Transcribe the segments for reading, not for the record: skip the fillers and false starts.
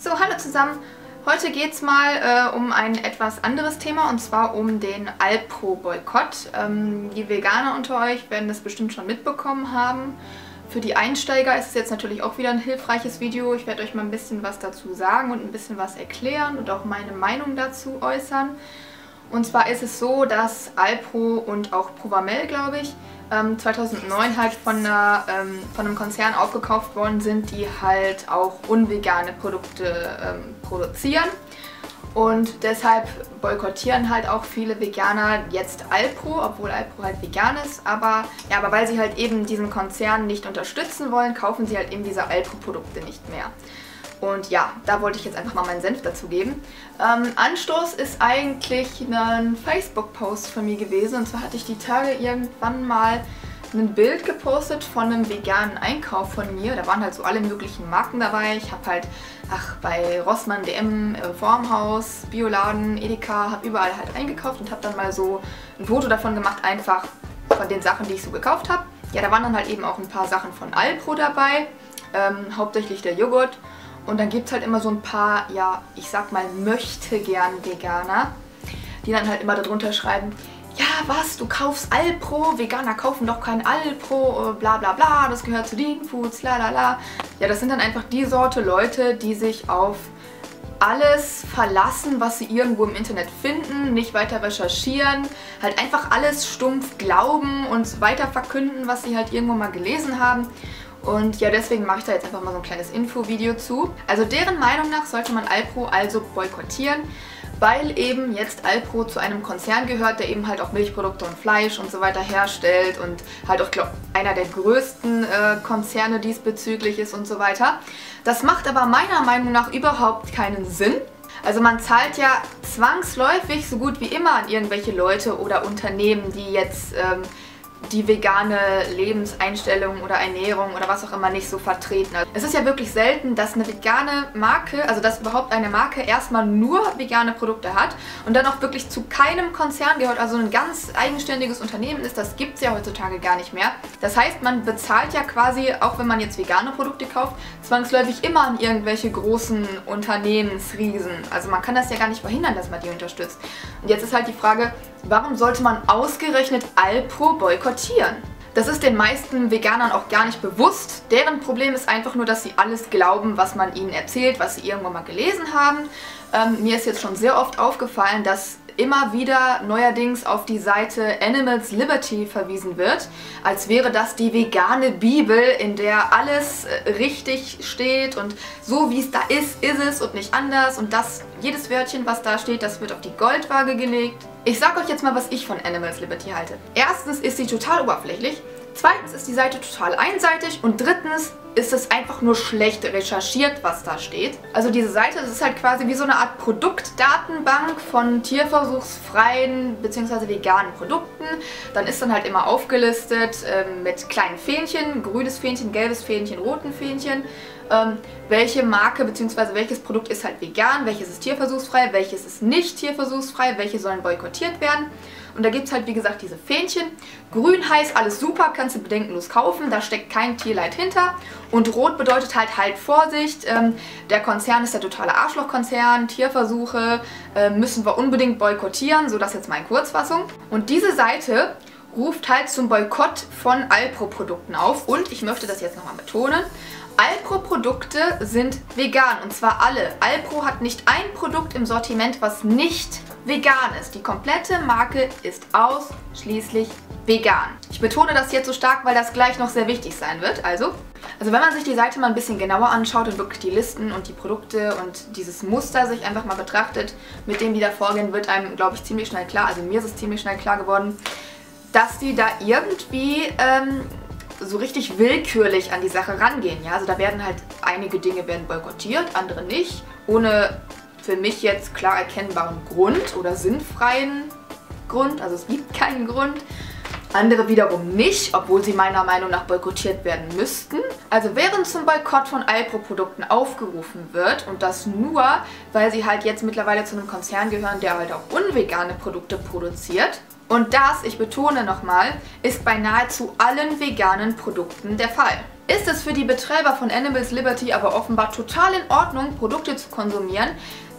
So, hallo zusammen. Heute geht es mal um ein etwas anderes Thema, und zwar um den Alpro-Boykott. Die Veganer unter euch werden das bestimmt schon mitbekommen haben. Für die Einsteiger ist es jetzt natürlich auch wieder ein hilfreiches Video. Ich werde euch mal ein bisschen was dazu sagen und ein bisschen was erklären und auch meine Meinung dazu äußern. Und zwar ist es so, dass Alpro und auch Provamel, glaube ich, 2009 halt von einem Konzern aufgekauft worden sind, die halt auch unvegane Produkte produzieren. Und deshalb boykottieren halt auch viele Veganer jetzt Alpro, obwohl Alpro halt vegan ist. Aber, ja, aber weil sie halt eben diesen Konzern nicht unterstützen wollen, kaufen sie halt eben diese Alpro-Produkte nicht mehr. Und ja, da wollte ich jetzt einfach mal meinen Senf dazu geben. Anstoß ist eigentlich ein Facebook-Post von mir gewesen. Und zwar hatte ich die Tage irgendwann mal ein Bild gepostet von einem veganen Einkauf von mir. Da waren halt so alle möglichen Marken dabei. Ich habe halt bei Rossmann, DM, Formhaus, Bioladen, Edeka, habe überall halt eingekauft und habe dann mal so ein Foto davon gemacht, einfach von den Sachen, die ich so gekauft habe. Ja, da waren dann halt eben auch ein paar Sachen von Alpro dabei, hauptsächlich der Joghurt. Und dann gibt es halt immer so ein paar, ja, ich sag mal, möchte gern Veganer, die dann halt immer darunter schreiben, ja, was, du kaufst Alpro, Veganer kaufen doch kein Alpro, bla bla bla, das gehört zu Dean Foods, la la la. Ja, das sind dann einfach die Sorte Leute, die sich auf alles verlassen, was sie irgendwo im Internet finden, nicht weiter recherchieren, halt einfach alles stumpf glauben und weiter verkünden, was sie halt irgendwo mal gelesen haben. Und ja, deswegen mache ich da jetzt einfach mal so ein kleines Infovideo zu. Also deren Meinung nach sollte man Alpro also boykottieren, weil eben jetzt Alpro zu einem Konzern gehört, der eben halt auch Milchprodukte und Fleisch und so weiter herstellt und halt auch, glaube ich, einer der größten Konzerne diesbezüglich ist und so weiter. Das macht aber meiner Meinung nach überhaupt keinen Sinn. Also man zahlt ja zwangsläufig so gut wie immer an irgendwelche Leute oder Unternehmen, die jetzt die vegane Lebenseinstellung oder Ernährung oder was auch immer nicht so vertreten. Es ist ja wirklich selten, dass eine vegane Marke, also dass überhaupt eine Marke erstmal nur vegane Produkte hat und dann auch wirklich zu keinem Konzern gehört, also ein ganz eigenständiges Unternehmen ist, das gibt es ja heutzutage gar nicht mehr. Das heißt, man bezahlt ja quasi, auch wenn man jetzt vegane Produkte kauft, zwangsläufig immer an irgendwelche großen Unternehmensriesen. Also man kann das ja gar nicht verhindern, dass man die unterstützt. Und jetzt ist halt die Frage, warum sollte man ausgerechnet Alpro boykottieren? Das ist den meisten Veganern auch gar nicht bewusst. Deren Problem ist einfach nur, dass sie alles glauben, was man ihnen erzählt, was sie irgendwann mal gelesen haben. Mir ist jetzt schon sehr oft aufgefallen, dass immer wieder neuerdings auf die Seite Animals Liberty verwiesen wird, als wäre das die vegane Bibel, in der alles richtig steht und so wie es da ist es und nicht anders und das, jedes Wörtchen, was da steht, das wird auf die Goldwaage gelegt. Ich sag euch jetzt mal, was ich von Animals Liberty halte. Erstens ist sie total oberflächlich, zweitens ist die Seite total einseitig und drittens ist es einfach nur schlecht recherchiert, was da steht. Also diese Seite, das ist halt quasi wie so eine Art Produktdatenbank von tierversuchsfreien bzw. veganen Produkten. Dann ist dann halt immer aufgelistet mit kleinen Fähnchen, grünes Fähnchen, gelbes Fähnchen, roten Fähnchen, welche Marke bzw. welches Produkt ist halt vegan, welches ist tierversuchsfrei, welches ist nicht tierversuchsfrei, welche sollen boykottiert werden. Und da gibt es halt, wie gesagt, diese Fähnchen. Grün heißt alles super, kannst du bedenkenlos kaufen, da steckt kein Tierleid hinter. Und rot bedeutet halt Vorsicht, der Konzern ist der totale Arschlochkonzern, Tierversuche müssen wir unbedingt boykottieren, so das jetzt mal in Kurzfassung. Und diese Seite ruft halt zum Boykott von Alpro-Produkten auf und ich möchte das jetzt nochmal betonen, Alpro-Produkte sind vegan und zwar alle. Alpro hat nicht ein Produkt im Sortiment, was nicht vegan ist. Die komplette Marke ist ausschließlich vegan. Ich betone das jetzt so stark, weil das gleich noch sehr wichtig sein wird. Also wenn man sich die Seite mal ein bisschen genauer anschaut und wirklich die Listen und die Produkte und dieses Muster sich einfach mal betrachtet, mit dem die da vorgehen, wird einem, glaube ich, ziemlich schnell klar, also mir ist es ziemlich schnell klar geworden, dass die da irgendwie so richtig willkürlich an die Sache rangehen. Ja? Also da werden halt einige Dinge werden boykottiert, andere nicht, ohne für mich jetzt klar erkennbaren Grund oder sinnfreien Grund. Also es gibt keinen Grund. Andere wiederum nicht, obwohl sie meiner Meinung nach boykottiert werden müssten. Also während zum Boykott von Alpro-Produkten aufgerufen wird und das nur, weil sie halt jetzt mittlerweile zu einem Konzern gehören, der halt auch unvegane Produkte produziert. Und das, ich betone nochmal, ist bei nahezu allen veganen Produkten der Fall. ist es für die Betreiber von Animals Liberty aber offenbar total in Ordnung, Produkte zu konsumieren,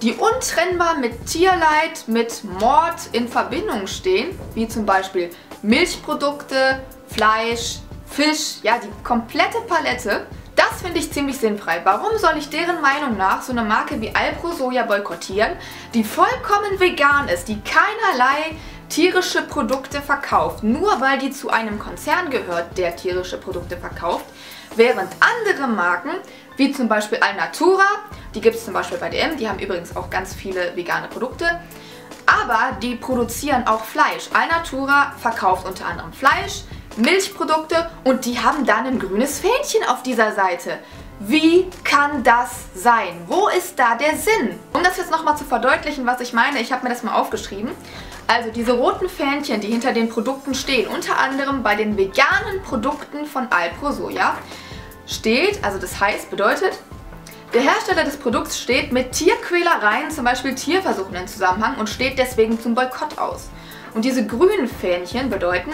die untrennbar mit Tierleid, mit Mord in Verbindung stehen, wie zum Beispiel Milchprodukte, Fleisch, Fisch, ja, die komplette Palette. Das finde ich ziemlich sinnfrei. Warum soll ich deren Meinung nach so eine Marke wie Alpro Soja boykottieren, die vollkommen vegan ist, die keinerlei tierische Produkte verkauft, nur weil die zu einem Konzern gehört, der tierische Produkte verkauft, während andere Marken, wie zum Beispiel Alnatura, die gibt es zum Beispiel bei DM, die haben übrigens auch ganz viele vegane Produkte, aber die produzieren auch Fleisch. Alnatura verkauft unter anderem Fleisch, Milchprodukte und die haben dann ein grünes Fähnchen auf dieser Seite. Wie kann das sein? Wo ist da der Sinn? Um das jetzt nochmal zu verdeutlichen, was ich meine, ich habe mir das mal aufgeschrieben. Also diese roten Fähnchen, die hinter den Produkten stehen, unter anderem bei den veganen Produkten von Alpro Soja, steht, also das heißt, bedeutet, der Hersteller des Produkts steht mit Tierquälereien, zum Beispiel Tierversuchen in Zusammenhang und steht deswegen zum Boykott aus. Und diese grünen Fähnchen bedeuten,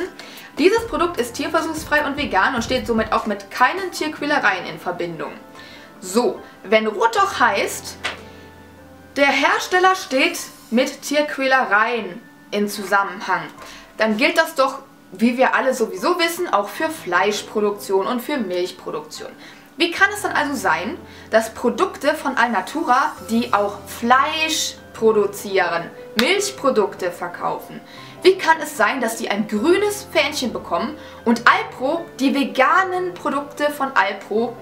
dieses Produkt ist tierversuchsfrei und vegan und steht somit auch mit keinen Tierquälereien in Verbindung. So, wenn rot doch heißt, der Hersteller steht mit Tierquälereien in Zusammenhang, dann gilt das doch, wie wir alle sowieso wissen, auch für Fleischproduktion und für Milchproduktion. Wie kann es dann also sein, dass Produkte von Alnatura, die auch Fleisch produzieren, Milchprodukte verkaufen. Wie kann es sein, dass die ein grünes Fähnchen bekommen und Alpro, die veganen Produkte von Alpro,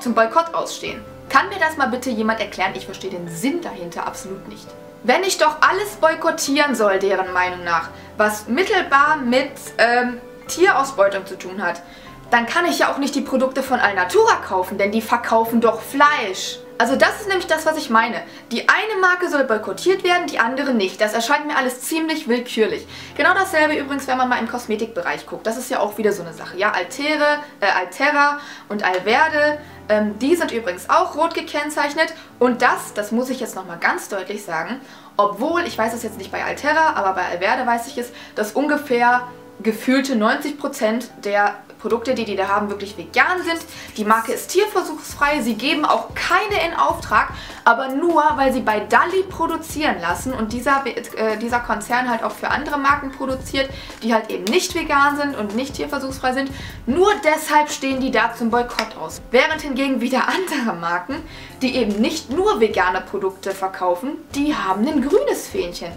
zum Boykott ausstehen? Kann mir das mal bitte jemand erklären? Ich verstehe den Sinn dahinter absolut nicht. Wenn ich doch alles boykottieren soll, deren Meinung nach, was mittelbar mit Tierausbeutung zu tun hat, dann kann ich ja auch nicht die Produkte von Alnatura kaufen, denn die verkaufen doch Fleisch. Also das ist nämlich das, was ich meine. Die eine Marke soll boykottiert werden, die andere nicht. Das erscheint mir alles ziemlich willkürlich. Genau dasselbe übrigens, wenn man mal im Kosmetikbereich guckt. Das ist ja auch wieder so eine Sache. Ja, Alterra und Alverde, die sind übrigens auch rot gekennzeichnet. Und das muss ich jetzt nochmal ganz deutlich sagen, obwohl, ich weiß es jetzt nicht bei Alterra, aber bei Alverde weiß ich es, dass ungefähr gefühlte 90% der Produkte, die da haben, wirklich vegan sind. Die Marke ist tierversuchsfrei, sie geben auch keine in Auftrag, aber nur, weil sie bei Dalli produzieren lassen und dieser Konzern halt auch für andere Marken produziert, die halt eben nicht vegan sind und nicht tierversuchsfrei sind. Nur deshalb stehen die da zum Boykott aus. Während hingegen wieder andere Marken, die eben nicht nur vegane Produkte verkaufen, die haben ein grünes Fähnchen.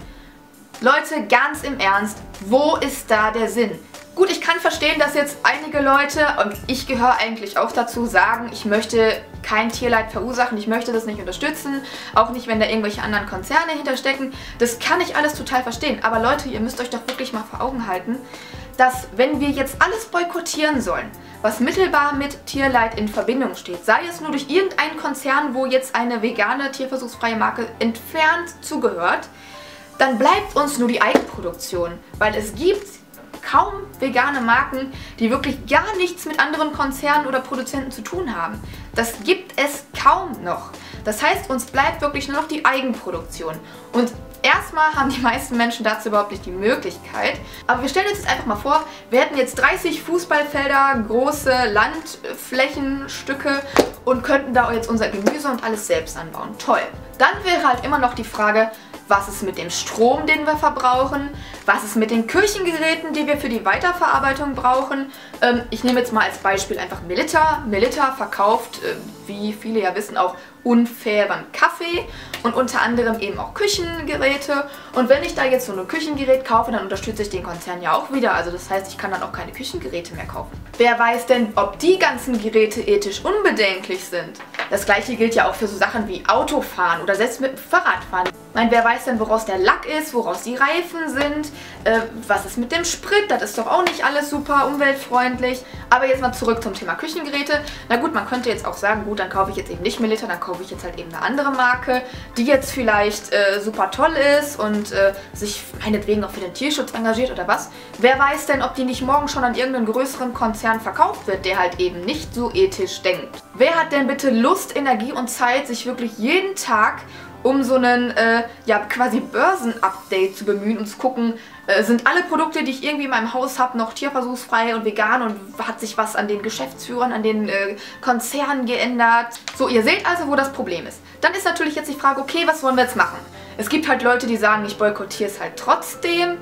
Leute, ganz im Ernst, wo ist da der Sinn? Gut, ich kann verstehen, dass jetzt einige Leute, und ich gehöre eigentlich auch dazu, sagen, ich möchte kein Tierleid verursachen, ich möchte das nicht unterstützen, auch nicht, wenn da irgendwelche anderen Konzerne hinterstecken. Das kann ich alles total verstehen, aber Leute, ihr müsst euch doch wirklich mal vor Augen halten, dass wenn wir jetzt alles boykottieren sollen, was mittelbar mit Tierleid in Verbindung steht, sei es nur durch irgendeinen Konzern, wo jetzt eine vegane, tierversuchsfreie Marke entfernt zugehört, dann bleibt uns nur die Eigenproduktion, weil es gibt kaum vegane Marken, die wirklich gar nichts mit anderen Konzernen oder Produzenten zu tun haben. Das gibt es kaum noch. Das heißt, uns bleibt wirklich nur noch die Eigenproduktion. Und erstmal haben die meisten Menschen dazu überhaupt nicht die Möglichkeit. Aber wir stellen uns jetzt einfach mal vor, wir hätten jetzt 30 Fußballfelder, große Landflächenstücke und könnten da jetzt unser Gemüse und alles selbst anbauen. Toll. Dann wäre halt immer noch die Frage, was ist mit dem Strom, den wir verbrauchen? Was ist mit den Küchengeräten, die wir für die Weiterverarbeitung brauchen? Ich nehme jetzt mal als Beispiel einfach Melitta. Melitta verkauft, wie viele ja wissen, auch unfairen Kaffee und unter anderem eben auch Küchengeräte. Und wenn ich da jetzt so ein Küchengerät kaufe, dann unterstütze ich den Konzern ja auch wieder. Also das heißt, ich kann dann auch keine Küchengeräte mehr kaufen. Wer weiß denn, ob die ganzen Geräte ethisch unbedenklich sind? Das gleiche gilt ja auch für so Sachen wie Autofahren oder selbst mit dem Fahrradfahren. Nein, wer weiß denn, woraus der Lack ist, woraus die Reifen sind, was ist mit dem Sprit, das ist doch auch nicht alles super umweltfreundlich. Aber jetzt mal zurück zum Thema Küchengeräte. Na gut, man könnte jetzt auch sagen, gut, dann kaufe ich jetzt eben nicht Melitta, dann kaufe ich jetzt halt eben eine andere Marke, die jetzt vielleicht super toll ist und sich meinetwegen auch für den Tierschutz engagiert oder was. Wer weiß denn, ob die nicht morgen schon an irgendeinen größeren Konzern verkauft wird, der halt eben nicht so ethisch denkt. Wer hat denn bitte Lust, Energie und Zeit, sich wirklich jeden Tag um so einen ja, quasi Börsen-Update zu bemühen, um zu gucken, sind alle Produkte, die ich irgendwie in meinem Haus habe, noch tierversuchsfrei und vegan, und hat sich was an den Geschäftsführern, an den Konzernen geändert. So, ihr seht also, wo das Problem ist. Dann ist natürlich jetzt die Frage, okay, was wollen wir jetzt machen? Es gibt halt Leute, die sagen, ich boykottiere es halt trotzdem,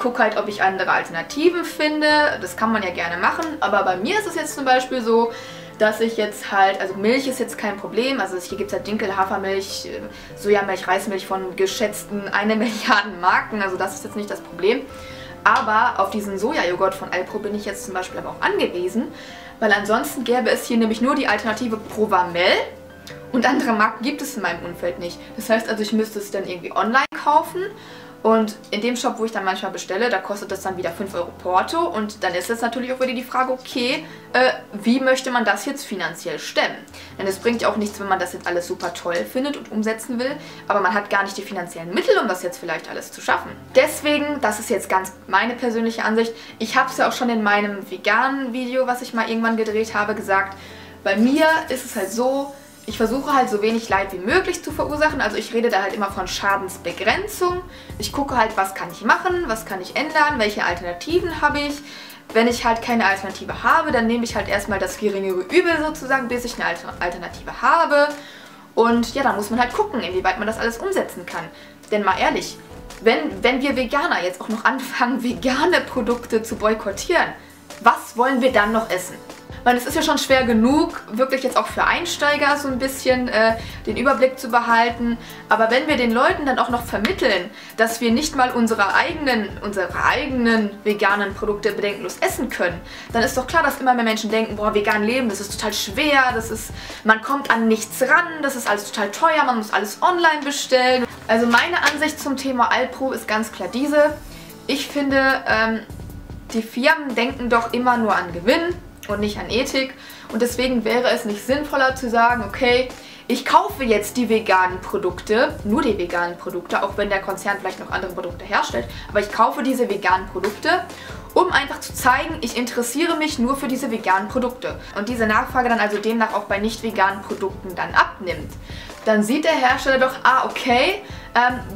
gucke halt, ob ich andere Alternativen finde. Das kann man ja gerne machen, aber bei mir ist es jetzt zum Beispiel so, dass ich jetzt halt, also Milch ist jetzt kein Problem, also hier gibt es halt Dinkel, Hafermilch, Sojamilch, Reismilch von geschätzten 1 Milliarde Marken, also das ist jetzt nicht das Problem. Aber auf diesen Sojajoghurt von Alpro bin ich jetzt zum Beispiel aber auch angewiesen, weil ansonsten gäbe es hier nämlich nur die Alternative Provamel und andere Marken gibt es in meinem Umfeld nicht. Das heißt also, ich müsste es dann irgendwie online kaufen. Und in dem Shop, wo ich dann manchmal bestelle, da kostet das dann wieder 5 Euro Porto. Und dann ist jetzt natürlich auch wieder die Frage, okay, wie möchte man das jetzt finanziell stemmen? Denn es bringt ja auch nichts, wenn man das jetzt alles super toll findet und umsetzen will, aber man hat gar nicht die finanziellen Mittel, um das jetzt vielleicht alles zu schaffen. Deswegen, das ist jetzt ganz meine persönliche Ansicht, ich habe es ja auch schon in meinem veganen Video, was ich mal irgendwann gedreht habe, gesagt, bei mir ist es halt so, ich versuche halt so wenig Leid wie möglich zu verursachen, also ich rede da halt immer von Schadensbegrenzung. Ich gucke halt, was kann ich machen, was kann ich ändern, welche Alternativen habe ich. Wenn ich halt keine Alternative habe, dann nehme ich halt erstmal das geringere Übel sozusagen, bis ich eine Alternative habe. Und ja, dann muss man halt gucken, inwieweit man das alles umsetzen kann. Denn mal ehrlich, wenn wir Veganer jetzt auch noch anfangen, vegane Produkte zu boykottieren, was wollen wir dann noch essen? Weil es ist ja schon schwer genug, wirklich jetzt auch für Einsteiger so ein bisschen den Überblick zu behalten. Aber wenn wir den Leuten dann auch noch vermitteln, dass wir nicht mal unsere eigenen veganen Produkte bedenkenlos essen können, dann ist doch klar, dass immer mehr Menschen denken, boah, vegan leben, das ist total schwer, das ist, man kommt an nichts ran, das ist alles total teuer, man muss alles online bestellen. Also meine Ansicht zum Thema Alpro ist ganz klar diese. Ich finde, die Firmen denken doch immer nur an Gewinn und nicht an Ethik, und deswegen wäre es nicht sinnvoller zu sagen, okay, ich kaufe jetzt die veganen Produkte, nur die veganen Produkte, auch wenn der Konzern vielleicht noch andere Produkte herstellt, aber ich kaufe diese veganen Produkte, um einfach zu zeigen, ich interessiere mich nur für diese veganen Produkte, und diese Nachfrage dann also demnach auch bei nicht veganen Produkten dann abnimmt. Dann sieht der Hersteller doch, ah, okay,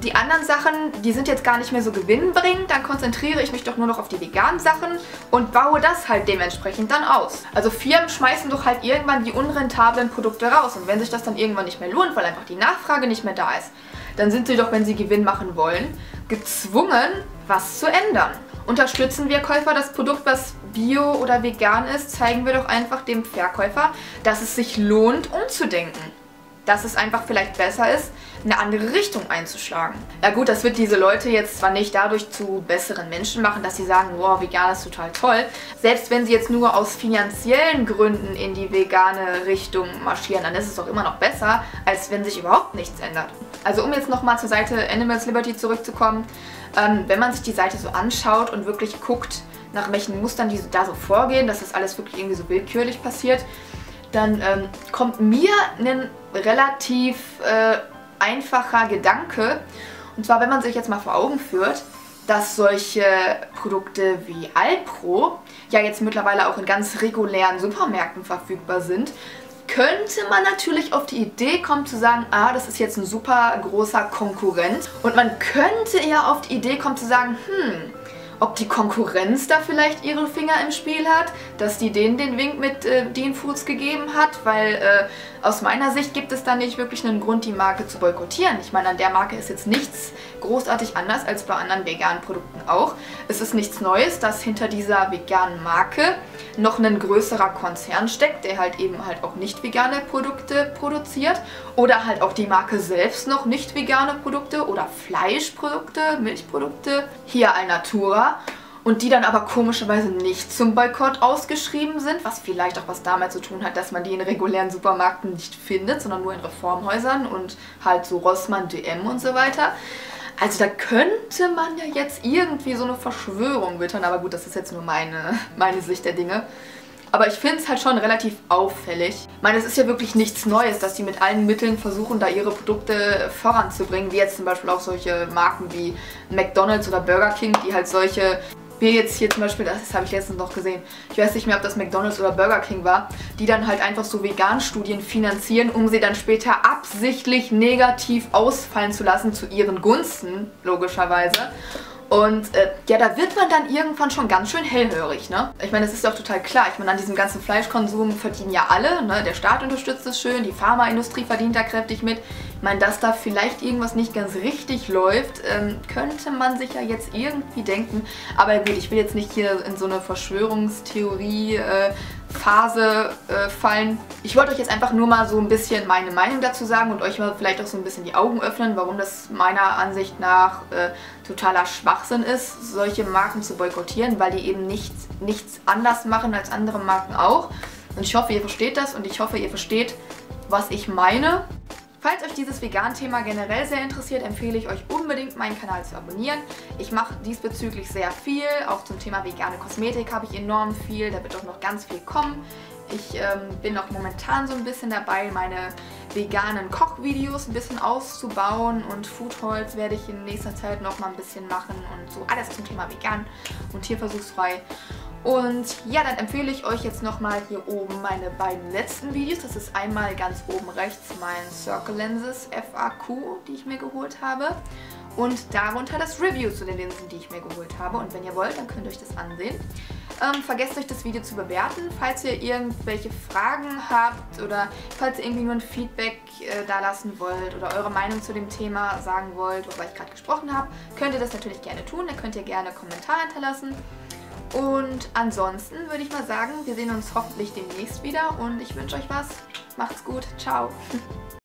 die anderen Sachen, die sind jetzt gar nicht mehr so gewinnbringend, dann konzentriere ich mich doch nur noch auf die veganen Sachen und baue das halt dementsprechend dann aus. Also Firmen schmeißen doch halt irgendwann die unrentablen Produkte raus, und wenn sich das dann irgendwann nicht mehr lohnt, weil einfach die Nachfrage nicht mehr da ist, dann sind sie doch, wenn sie Gewinn machen wollen, gezwungen, was zu ändern. Unterstützen wir Käufer das Produkt, was bio oder vegan ist, zeigen wir doch einfach dem Verkäufer, dass es sich lohnt, umzudenken. Dass es einfach vielleicht besser ist, eine andere Richtung einzuschlagen. Ja gut, das wird diese Leute jetzt zwar nicht dadurch zu besseren Menschen machen, dass sie sagen, wow, vegan ist total toll. Selbst wenn sie jetzt nur aus finanziellen Gründen in die vegane Richtung marschieren, dann ist es doch immer noch besser, als wenn sich überhaupt nichts ändert. Also um jetzt nochmal zur Seite Animals Liberty zurückzukommen, wenn man sich die Seite so anschaut und wirklich guckt, nach welchen Mustern die da so vorgehen, dass das alles wirklich irgendwie so willkürlich passiert, dann kommt mir ein relativ einfacher Gedanke. Und zwar, wenn man sich jetzt mal vor Augen führt, dass solche Produkte wie Alpro ja jetzt mittlerweile auch in ganz regulären Supermärkten verfügbar sind, könnte man natürlich auf die Idee kommen zu sagen, ah, das ist jetzt ein super großer Konkurrent. Und man könnte eher auf die Idee kommen zu sagen, ob die Konkurrenz da vielleicht ihre Finger im Spiel hat, dass die denen den Wink mit Dean Foods gegeben hat, weil aus meiner Sicht gibt es da nicht wirklich einen Grund, die Marke zu boykottieren. Ich meine, an der Marke ist jetzt nichts großartig anders als bei anderen veganen Produkten auch. Es ist nichts Neues, dass hinter dieser veganen Marke noch ein größerer Konzern steckt, der halt eben halt auch nicht vegane Produkte produziert oder halt auch die Marke selbst noch nicht vegane Produkte oder Fleischprodukte, Milchprodukte, hier Alnatura, und die dann aber komischerweise nicht zum Boykott ausgeschrieben sind, was vielleicht auch was damit zu tun hat, dass man die in regulären Supermärkten nicht findet, sondern nur in Reformhäusern und halt so Rossmann, DM und so weiter. Also da könnte man ja jetzt irgendwie so eine Verschwörung wittern, aber gut, das ist jetzt nur meine Sicht der Dinge. Aber ich finde es halt schon relativ auffällig. Ich meine, es ist ja wirklich nichts Neues, dass die mit allen Mitteln versuchen, da ihre Produkte voranzubringen, wie jetzt zum Beispiel auch solche Marken wie McDonald's oder Burger King, die halt solche Wie jetzt hier zum Beispiel, das habe ich letztens noch gesehen, ich weiß nicht mehr, ob das McDonald's oder Burger King war, die dann halt einfach so Vegan-Studien finanzieren, um sie dann später absichtlich negativ ausfallen zu lassen, zu ihren Gunsten, logischerweise. Und ja, da wird man dann irgendwann schon ganz schön hellhörig, ne? Ich meine, das ist doch total klar. Ich meine, an diesem ganzen Fleischkonsum verdienen ja alle, ne? Der Staat unterstützt es schön, die Pharmaindustrie verdient da kräftig mit. Ich meine, dass da vielleicht irgendwas nicht ganz richtig läuft, könnte man sich ja jetzt irgendwie denken. Aber gut, ich will jetzt nicht hier in so eine Verschwörungstheorie-Phase fallen. Ich wollte euch jetzt einfach nur mal so ein bisschen meine Meinung dazu sagen und euch mal vielleicht auch so ein bisschen die Augen öffnen, warum das meiner Ansicht nach totaler Schwachsinn ist, solche Marken zu boykottieren, weil die eben nichts anders machen als andere Marken auch. Und ich hoffe, ihr versteht das und ich hoffe, ihr versteht, was ich meine. Falls euch dieses Vegan-Thema generell sehr interessiert, empfehle ich euch unbedingt, meinen Kanal zu abonnieren. Ich mache diesbezüglich sehr viel. Auch zum Thema vegane Kosmetik habe ich enorm viel. Da wird auch noch ganz viel kommen. Ich bin auch momentan so ein bisschen dabei, meine veganen Kochvideos ein bisschen auszubauen. Und Foodhauls werde ich in nächster Zeit noch mal ein bisschen machen. Und so alles zum Thema vegan und tierversuchsfrei. Und ja, dann empfehle ich euch jetzt nochmal hier oben meine beiden letzten Videos. Das ist einmal ganz oben rechts mein Circle Lenses FAQ, die ich mir geholt habe. Und darunter das Review zu den Linsen, die ich mir geholt habe. Und wenn ihr wollt, dann könnt ihr euch das ansehen. Vergesst nicht, das Video zu bewerten. Falls ihr irgendwelche Fragen habt oder falls ihr irgendwie nur ein Feedback da lassen wollt oder eure Meinung zu dem Thema sagen wollt, worüber ich gerade gesprochen habe, könnt ihr das natürlich gerne tun. Da könnt ihr gerne Kommentare hinterlassen. Und ansonsten würde ich mal sagen, wir sehen uns hoffentlich demnächst wieder und ich wünsche euch was. Macht's gut. Ciao.